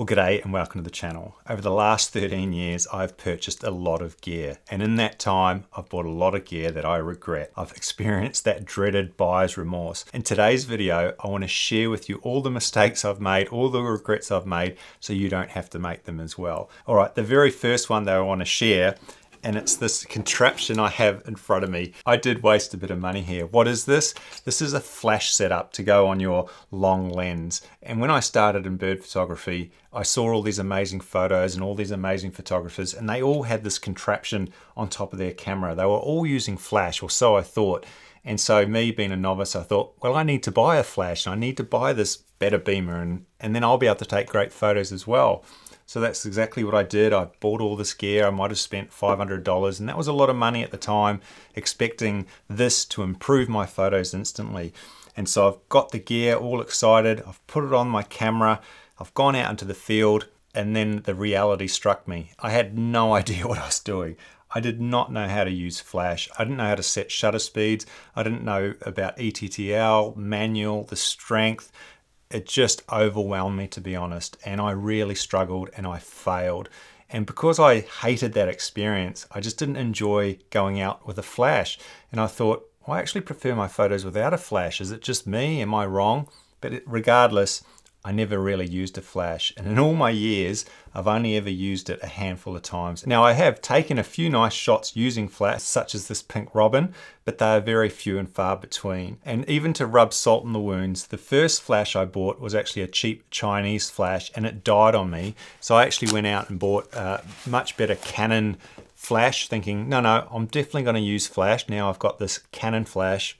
Well, g'day and welcome to the channel. Over the last 13 years, I've purchased a lot of gear, and in that time, I've bought a lot of gear that I regret. I've experienced that dreaded buyer's remorse. In today's video, I want to share with you all the mistakes I've made, all the regrets I've made, so you don't have to make them as well. All right, the very first one that I want to share, and it's this contraption I have in front of me. I did waste a bit of money here. What is this? This is a flash setup to go on your long lens. And when I started in bird photography, I saw all these amazing photos and all these amazing photographers, and they all had this contraption on top of their camera. They were all using flash, or so I thought. And so me being a novice, I thought, well, I need to buy a flash and I need to buy this better beamer, and then I'll be able to take great photos as well. So that's exactly what I did. I bought all this gear. I might have spent $500, and that was a lot of money at the time, expecting this to improve my photos instantly. And so I've got the gear all excited. I've put it on my camera. I've gone out into the field, and then the reality struck me. I had no idea what I was doing. I did not know how to use flash. I didn't know how to set shutter speeds. I didn't know about ETTL, manual, the strength. It just overwhelmed me, to be honest, and I really struggled and I failed. And because I hated that experience, I just didn't enjoy going out with a flash. And I thought, well, I actually prefer my photos without a flash. Is it just me? Am I wrong? But regardless, I never really used a flash. And in all my years, I've only ever used it a handful of times. Now, I have taken a few nice shots using flash, such as this pink robin, but they are very few and far between. And even to rub salt in the wounds, the first flash I bought was actually a cheap Chinese flash, and it died on me. So I actually went out and bought a much better Canon flash, thinking, no, I'm definitely gonna use flash. Now I've got this Canon flash,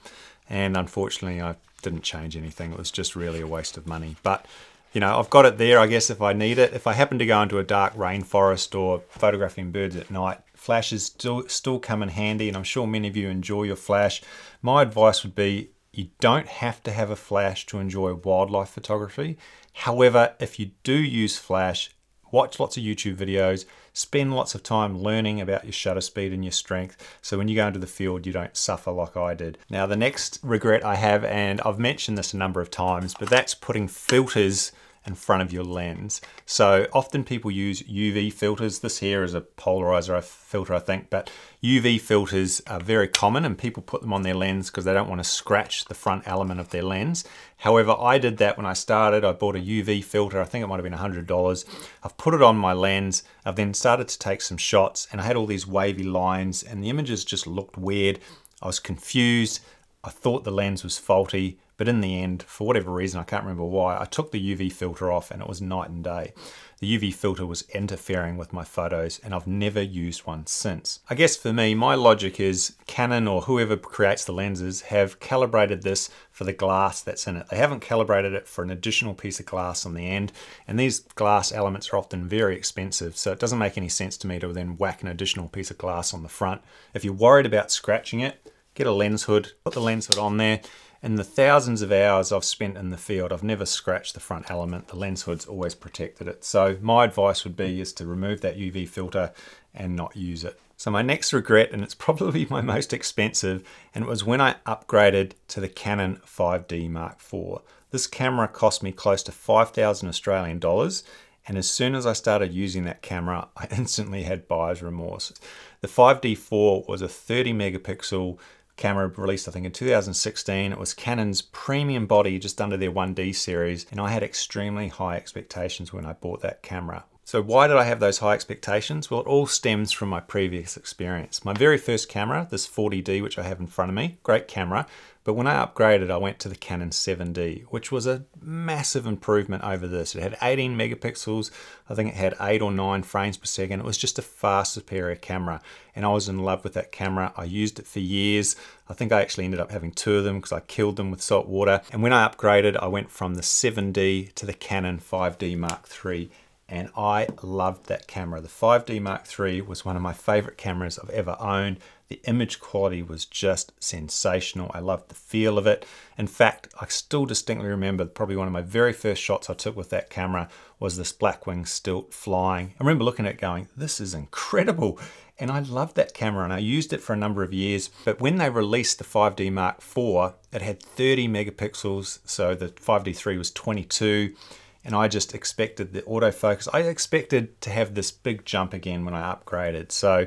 and unfortunately, I didn't change anything. It was just really a waste of money. But, you know, I've got it there, I guess, if I need it. If I happen to go into a dark rainforest or photographing birds at night, flashes still come in handy, and I'm sure many of you enjoy your flash. My advice would be you don't have to have a flash to enjoy wildlife photography. However, if you do use flash, watch lots of YouTube videos, spend lots of time learning about your shutter speed and your strength, so when you go into the field, you don't suffer like I did. Now, the next regret I have, and I've mentioned this a number of times, but that's putting filters in front of your lens. So often people use UV filters. This here is a polarizer filter, I think, but UV filters are very common, and people put them on their lens because they don't want to scratch the front element of their lens. However, I did that when I started. I bought a UV filter. I think it might've been $100. I've put it on my lens. I've then started to take some shots, and I had all these wavy lines, and the images just looked weird. I was confused. I thought the lens was faulty. But in the end, for whatever reason, I can't remember why, I took the UV filter off, and it was night and day. The UV filter was interfering with my photos, and I've never used one since. I guess for me, my logic is Canon or whoever creates the lenses have calibrated this for the glass that's in it. They haven't calibrated it for an additional piece of glass on the end, and these glass elements are often very expensive, so it doesn't make any sense to me to then whack an additional piece of glass on the front. If you're worried about scratching it, get a lens hood, put the lens hood on there. In the thousands of hours I've spent in the field, I've never scratched the front element. The lens hood's always protected it. So my advice would be is to remove that UV filter and not use it. So my next regret, and it's probably my most expensive, and it was when I upgraded to the Canon 5D Mark IV. This camera cost me close to 5,000 Australian dollars. And as soon as I started using that camera, I instantly had buyer's remorse. The 5D IV was a 30 megapixel camera released, I think, in 2016. It was Canon's premium body, just under their 1D series, and I had extremely high expectations when I bought that camera. So why did I have those high expectations? Well, it all stems from my previous experience. My very first camera, this 40D, which I have in front of me, great camera, but when I upgraded, I went to the Canon 7D, which was a massive improvement over this. It had 18 megapixels, I think it had 8 or 9 frames per second. It was just a far superior camera, and I was in love with that camera. I used it for years. I think I actually ended up having 2 of them because I killed them with salt water. And when I upgraded, I went from the 7D to the Canon 5D Mark III. And I loved that camera. The 5D Mark III was one of my favorite cameras I've ever owned. The image quality was just sensational. I loved the feel of it. In fact, I still distinctly remember probably one of my very first shots I took with that camera was this blackwing stilt flying. I remember looking at it going, this is incredible. And I loved that camera, and I used it for a number of years. But when they released the 5D Mark IV, it had 30 megapixels. So the 5D III was 22. and I just expected the autofocus. I expected to have this big jump again when I upgraded. So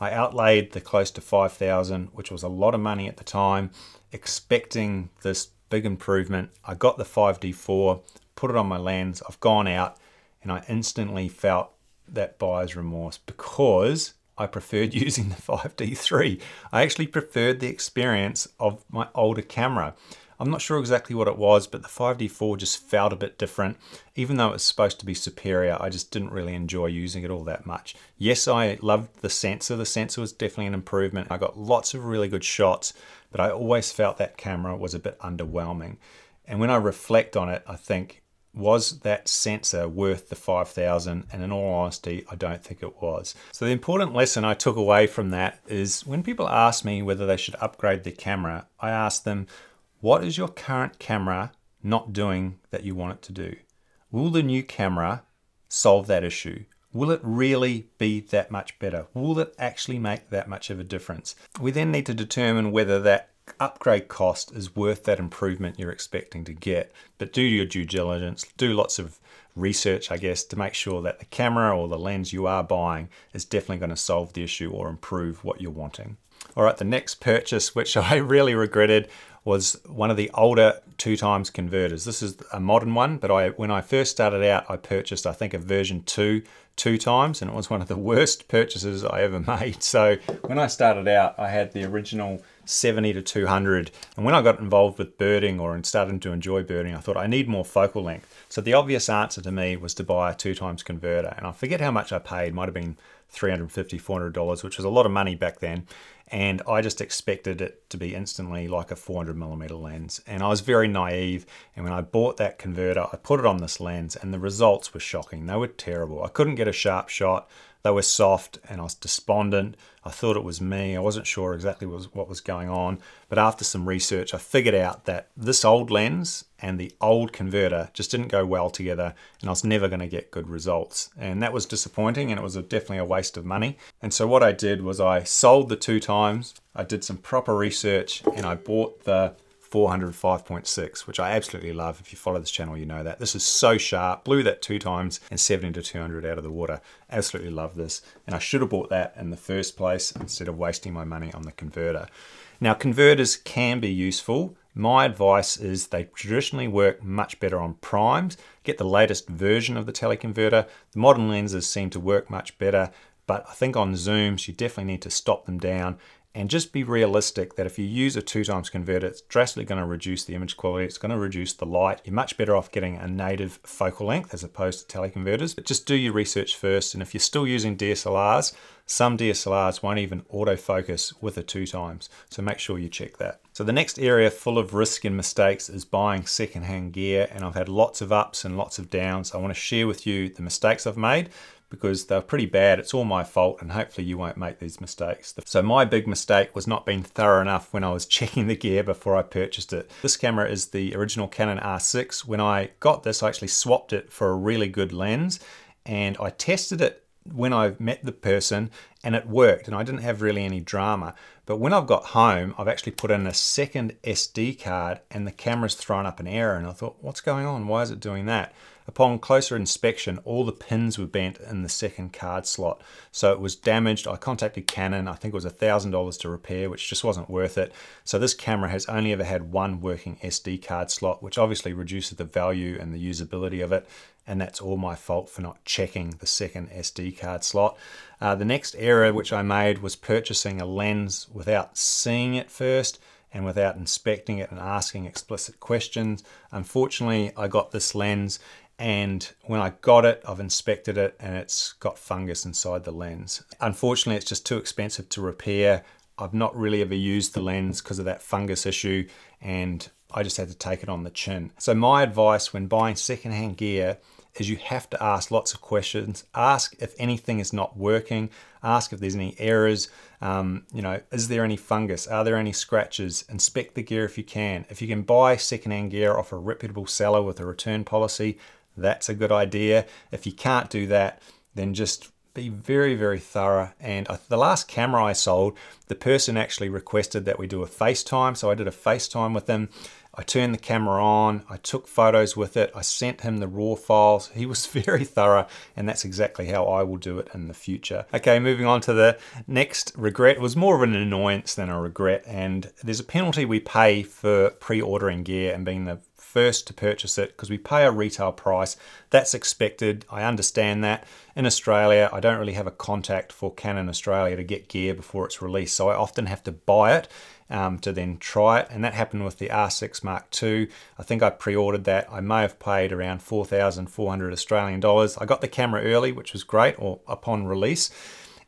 I outlaid the close to 5,000, which was a lot of money at the time, expecting this big improvement. I got the 5D4, put it on my lens, I've gone out, and I instantly felt that buyer's remorse because I preferred using the 5D3. I actually preferred the experience of my older camera. I'm not sure exactly what it was, but the 5D4 just felt a bit different. Even though it was supposed to be superior, I just didn't really enjoy using it all that much. Yes, I loved the sensor. The sensor was definitely an improvement. I got lots of really good shots, but I always felt that camera was a bit underwhelming. And when I reflect on it, I think, was that sensor worth the 5,000? And in all honesty, I don't think it was. So the important lesson I took away from that is when people ask me whether they should upgrade their camera, I ask them, what is your current camera not doing that you want it to do? Will the new camera solve that issue? Will it really be that much better? Will it actually make that much of a difference? We then need to determine whether that upgrade cost is worth that improvement you're expecting to get. But do your due diligence, do lots of research, I guess, to make sure that the camera or the lens you are buying is definitely going to solve the issue or improve what you're wanting. All right, the next purchase, which I really regretted, was one of the older 2x converters. This is a modern one, but when I first started out, I purchased, I think, a version 2 2x, and it was one of the worst purchases I ever made. So when I started out, I had the original 70-200, and when I got involved with birding or starting to enjoy birding, I thought I need more focal length. So the obvious answer to me was to buy a 2x converter, and I forget how much I paid, might have been $350-400, which was a lot of money back then, and I just expected it to be instantly like a 400mm lens, and I was very naive. And when I bought that converter, I put it on this lens, and the results were shocking. They were terrible. I couldn't get a sharp shot. They were soft, and I was despondent. I thought it was me. I wasn't sure exactly what was going on. But after some research, I figured out that this old lens and the old converter just didn't go well together, and I was never going to get good results. And that was disappointing, and it was definitely a waste of money. And so what I did was I sold the 2x, I did some proper research, and I bought the 400 5.6, which I absolutely love. If you follow this channel, you know that. This is so sharp. Blew that 2x and 70-200 out of the water. Absolutely love this. And I should have bought that in the first place instead of wasting my money on the converter. Now, converters can be useful. My advice is they traditionally work much better on primes. Get the latest version of the teleconverter. The modern lenses seem to work much better, but I think on zooms, you definitely need to stop them down. And just be realistic that if you use a 2x converter, it's drastically going to reduce the image quality, it's going to reduce the light. You're much better off getting a native focal length as opposed to teleconverters. But just do your research first, and if you're still using DSLRs, some DSLRs won't even autofocus with a 2x, so make sure you check that. So the next area full of risk and mistakes is buying secondhand gear, and I've had lots of ups and lots of downs. I want to share with you the mistakes I've made, because they're pretty bad. It's all my fault, and hopefully you won't make these mistakes. So my big mistake was not being thorough enough when I was checking the gear before I purchased it. This camera is the original Canon R6. When I got this, I actually swapped it for a really good lens, and I tested it when I met the person, and it worked, and I didn't have really any drama. But when I've got home, I've actually put in a second SD card, and the camera's thrown up an error, and I thought, what's going on? Why is it doing that? Upon closer inspection, all the pins were bent in the second card slot, so it was damaged. I contacted Canon. I think it was $1,000 to repair, which just wasn't worth it. So this camera has only ever had one working SD card slot, which obviously reduces the value and the usability of it, and that's all my fault for not checking the second SD card slot. The next error which I made was purchasing a lens without seeing it first, and without inspecting it and asking explicit questions. Unfortunately, I got this lens, and when I got it, I've inspected it, and it's got fungus inside the lens. Unfortunately, it's just too expensive to repair. I've not really ever used the lens because of that fungus issue, and I just had to take it on the chin. So my advice when buying secondhand gear is you have to ask lots of questions. Ask if anything is not working. Ask if there's any errors. You know, is there any fungus? Are there any scratches? Inspect the gear if you can. If you can buy secondhand gear off a reputable seller with a return policy, that's a good idea. If you can't do that, then just be very, very thorough. And the last camera I sold, the person actually requested that we do a FaceTime, so I did a FaceTime with them. I turned the camera on, I took photos with it, I sent him the raw files. He was very thorough, and that's exactly how I will do it in the future. Okay, moving on to the next regret. It was more of an annoyance than a regret, and there's a penalty we pay for pre-ordering gear and being the first to purchase it, because we pay a retail price. That's expected, I understand that. In Australia, I don't really have a contact for Canon Australia to get gear before it's released, so I often have to buy it to then try it, and that happened with the R6 Mark II. I think I pre-ordered that. I may have paid around 4,400 Australian dollars. I got the camera early, which was great, or upon release,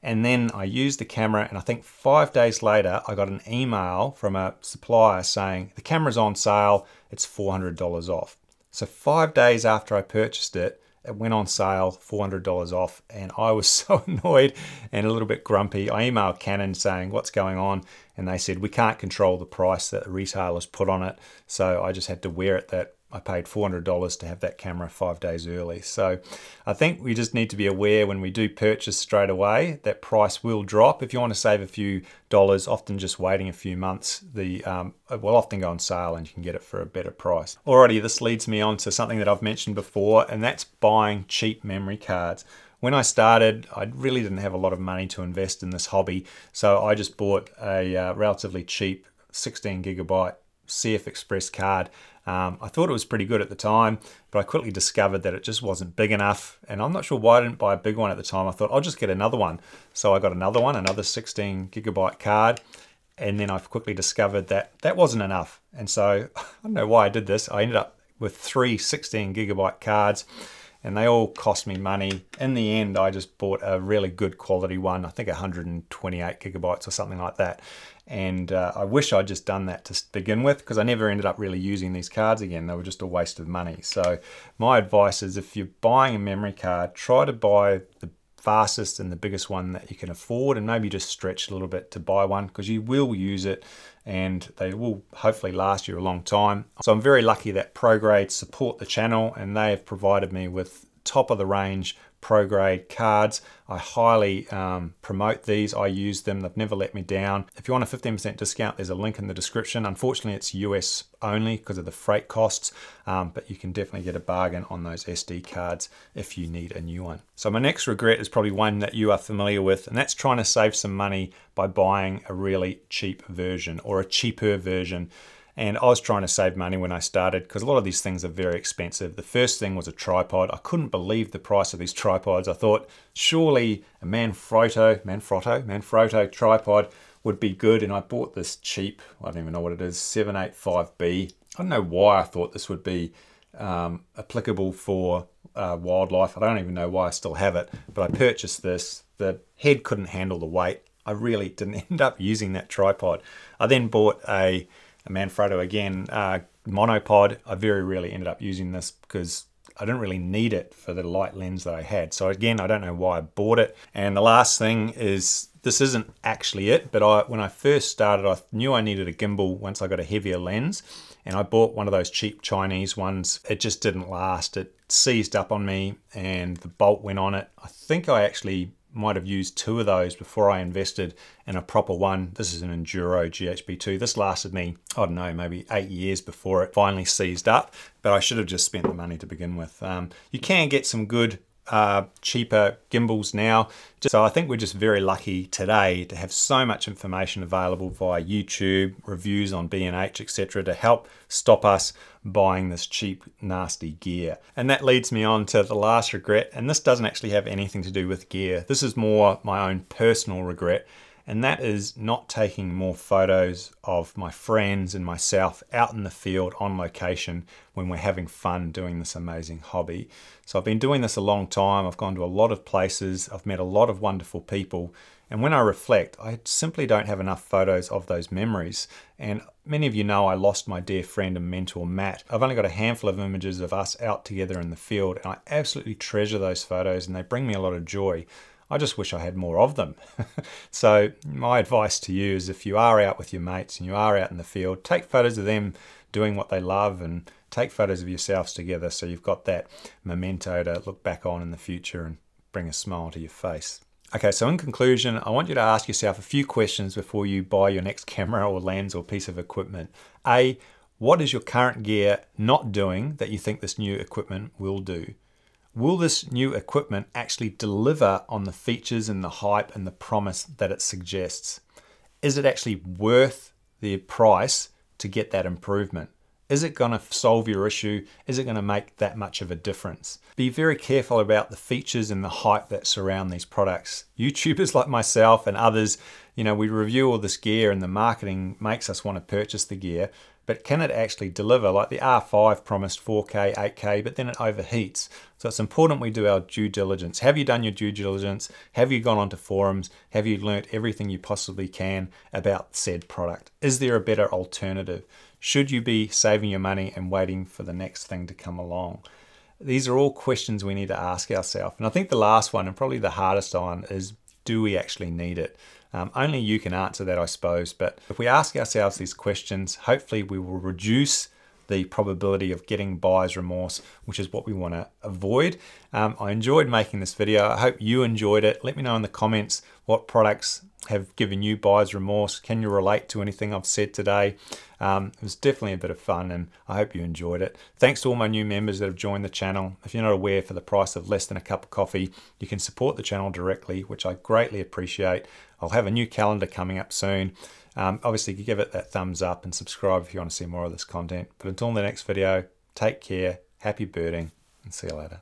and then I used the camera, and I think 5 days later, I got an email from a supplier saying, the camera's on sale, it's $400 off. So 5 days after I purchased it, it went on sale, $400 off, and I was so annoyed and a little bit grumpy. I emailed Canon saying, what's going on? And they said, we can't control the price that the retailers put on it, so I just had to wear it that I paid $400 to have that camera 5 days early. So I think we just need to be aware when we do purchase straight away, that price will drop. If you want to save a few dollars, often just waiting a few months, it will often go on sale and you can get it for a better price. Alrighty, this leads me on to something that I've mentioned before, and that's buying cheap memory cards. When I started, I really didn't have a lot of money to invest in this hobby, so I just bought a relatively cheap 16 gigabyte CF Express card. I thought it was pretty good at the time, but I quickly discovered that it just wasn't big enough, and I'm not sure why I didn't buy a big one at the time. I thought I'll just get another one. So I got another one, another 16 gigabyte card, and then I quickly discovered that that wasn't enough. And so I don't know why I did this. I ended up with three 16 gigabyte cards, and they all cost me money. In the end, I just bought a really good quality one, I think 128 gigabytes or something like that. And I wish I'd just done that to begin with, because I never ended up really using these cards again. They were just a waste of money. So my advice is, if you're buying a memory card, try to buy the fastest and the biggest one that you can afford, and maybe just stretch a little bit to buy one, because you will use it and they will hopefully last you a long time. So I'm very lucky that ProGrade support the channel, and they have provided me with top of the range ProGrade cards. I highly promote these. I use them. They've never let me down. If you want a 15% discount, there's a link in the description. Unfortunately, it's US only because of the freight costs, but you can definitely get a bargain on those SD cards if you need a new one. So my next regret is probably one that you are familiar with, and that's trying to save some money by buying a really cheap version or a cheaper version. And I was trying to save money when I started, because a lot of these things are very expensive. The first thing was a tripod. I couldn't believe the price of these tripods. I thought, surely a Manfrotto tripod would be good, and I bought this cheap, I don't even know what it is, 785B. I don't know why I thought this would be applicable for wildlife. I don't even know why I still have it, but I purchased this. The head couldn't handle the weight. I really didn't end up using that tripod. I then bought a Manfrotto again, monopod. I very rarely ended up using this because I didn't really need it for the light lens that I had. So again, I don't know why I bought it. And the last thing is, this isn't actually it, but when I first started, I knew I needed a gimbal once I got a heavier lens, and I bought one of those cheap Chinese ones. It just didn't last. It seized up on me and the bolt went on it. I think I actually might have used two of those before I invested in a proper one. This is an Enduro GHB2. This lasted me, I don't know, maybe 8 years before it finally seized up, but I should have just spent the money to begin with. You can get some good cheaper gimbals now. So I think we're just very lucky today to have so much information available via YouTube, reviews on B&H, etc., to help stop us buying this cheap, nasty gear. And that leads me on to the last regret, and this doesn't actually have anything to do with gear. This is more my own personal regret, and that is not taking more photos of my friends and myself out in the field on location when we're having fun doing this amazing hobby. So I've been doing this a long time. I've gone to a lot of places. I've met a lot of wonderful people. And when I reflect, I simply don't have enough photos of those memories. And many of you know I lost my dear friend and mentor, Matt. I've only got a handful of images of us out together in the field, and I absolutely treasure those photos, and they bring me a lot of joy. I just wish I had more of them. So my advice to you is, if you are out with your mates and you are out in the field, take photos of them doing what they love, and take photos of yourselves together, so you've got that memento to look back on in the future and bring a smile to your face. Okay, so in conclusion, I want you to ask yourself a few questions before you buy your next camera or lens or piece of equipment. A, What is your current gear not doing that you think this new equipment will do? Will this new equipment actually deliver on the features and the hype and the promise that it suggests? Is it actually worth the price to get that improvement? Is it going to solve your issue? Is it going to make that much of a difference? Be very careful about the features and the hype that surround these products. YouTubers like myself and others, you know, we review all this gear and the marketing makes us want to purchase the gear, but can it actually deliver? Like the R5 promised 4K, 8K, but then it overheats. So it's important we do our due diligence. Have you done your due diligence? Have you gone onto forums? Have you learnt everything you possibly can about said product? Is there a better alternative? Should you be saving your money and waiting for the next thing to come along? These are all questions we need to ask ourselves. And I think the last one, and probably the hardest one, is do we actually need it? Only you can answer that, I suppose. But if we ask ourselves these questions, hopefully we will reduce the probability of getting buyer's remorse, which is what we want to avoid. I enjoyed making this video. I hope you enjoyed it. Let me know in the comments what products have given you buyer's remorse. Can you relate to anything I've said today? It was definitely a bit of fun and I hope you enjoyed it. Thanks to all my new members that have joined the channel. If you're not aware, for the price of less than a cup of coffee, you can support the channel directly, which I greatly appreciate. I'll have a new calendar coming up soon. Obviously, you can give it that thumbs up and subscribe if you want to see more of this content. But until the next video, take care, happy birding, and see you later.